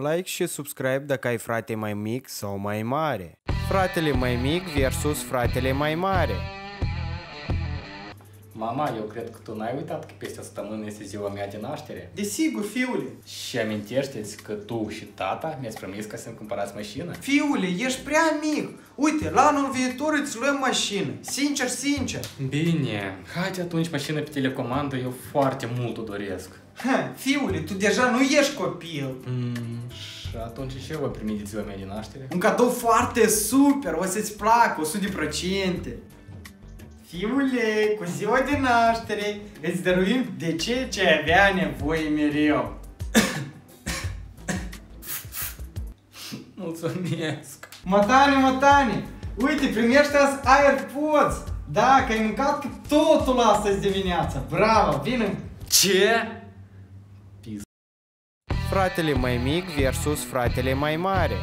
Like și subscribe dacă ai frate mai mic sau mai mare. Fratele mai mic versus fratele mai mare. Mama, eu cred că tu n-ai uitat că peste o săptămână este ziua mea de naștere. Desigur, fiule! Și amintește-ți că tu și tata mi-ați promis că să-mi cumpărați mașină. Fiule, ești prea mic! Uite, la anul viitor îți luăm mașină. Sincer, sincer! Bine, haide atunci mașină pe telecomandă, eu foarte mult o doresc. Ha, fiule, tu deja nu ești copil! Și atunci ce voi primi de ziua mea de naștere? Un cadou foarte super! O să-ți placă, 100%! Fiule, cu ziua de naștere îți dăruim de ce ai avea nevoie mereu. Mulțumesc! Matane, uite, primești azi AirPods! Da, că ai mâncat totul astăzi dimineața! Bravo, bine! Ce? Pizza. Fratele mai mic versus fratele mai mare.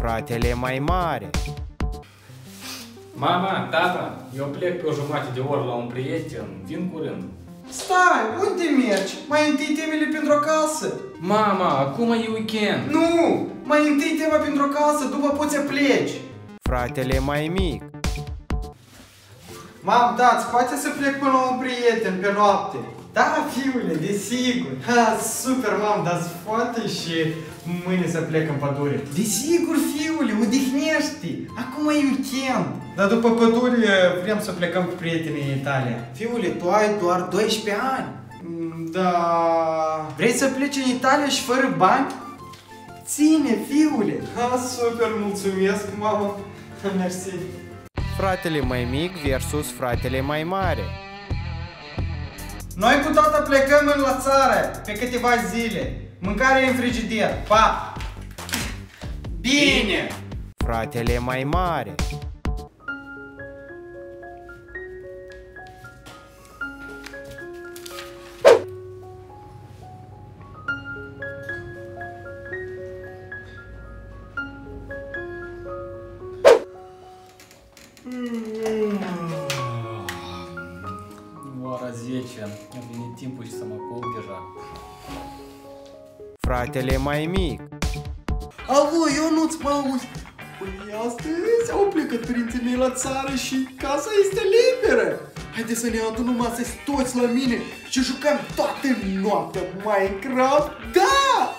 Fratele mai mare. Mama, tata, eu plec pe o jumătate de oră la un prieten, vin curând. Stai, unde mergi? Mai întâi temele pentru acasă. Mama, acum e weekend. Nu, mai întâi tema pentru acasă, după poți să pleci. Fratele mai mic. Mam, dați, poate să plec până la un prieten pe noapte. Da, fiule, desigur. Ha, super, mam, dați foarte și mâine să plec în pădure. Desigur, fiule, odihnește-te. Acum e weekend. Dar după pădure vrem să plecăm cu prietenii în Italia. Fiule, tu ai doar 12 ani. Da... Vrei să pleci în Italia și fără bani? Ține, fiule! Ha, super, mulțumesc, mamă! Mersi! Fratele mai mic versus fratele mai mare. Noi cu tata plecăm la țară pe câteva zile. Mâncarea e în frigider. Pa! Bine! Fratele mai mare. Ora 10, a venit timpul și să mă culc deja. Fratele mai mic. Alo, Ionuț, mă auzi? Păi astăzi au plecat părinții mei la țară și casa este liberă. Haide să ne adunăm astăzi toți la mine și jucăm toată noaptea Minecraft, da!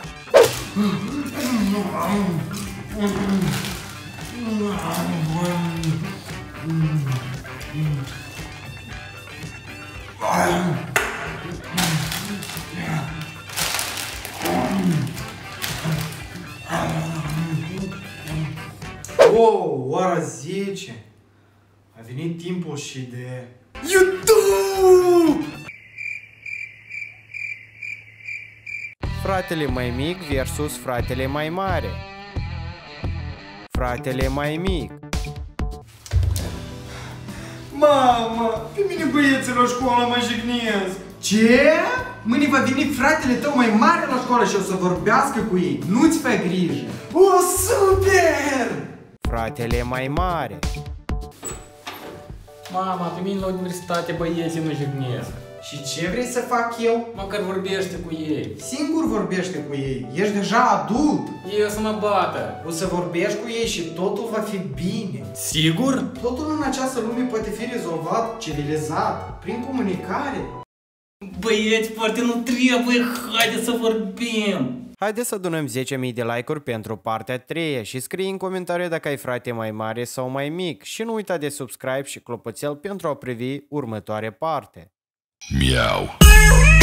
Wow, ora 10. A venit timpul și de... YouTube! Fratele mai mic versus fratele mai mare. Fratele mai mic. Mama, pe mine băieții la școală mă jignesc. Ce? Mâine va veni fratele tău mai mare la școală și o să vorbească cu ei. Nu-ți fă grijă. O, super! Fratele mai mare. Mama, pe mine la universitate băieții mă jignesc. Și ce vrei să fac eu? Măcar vorbește cu ei. Singur vorbește cu ei. Ești deja adult. Ei o să mă bată. O să vorbești cu ei și totul va fi bine. Sigur? Totul în această lume poate fi rezolvat, civilizat, prin comunicare. Băieți, poate nu trebuie. Haide să vorbim. Haide să adunăm 10.000 de like-uri pentru partea 3 și scrie în comentarii dacă ai frate mai mare sau mai mic. Și nu uita de subscribe și clopoțel pentru a privi următoarea parte. Meow.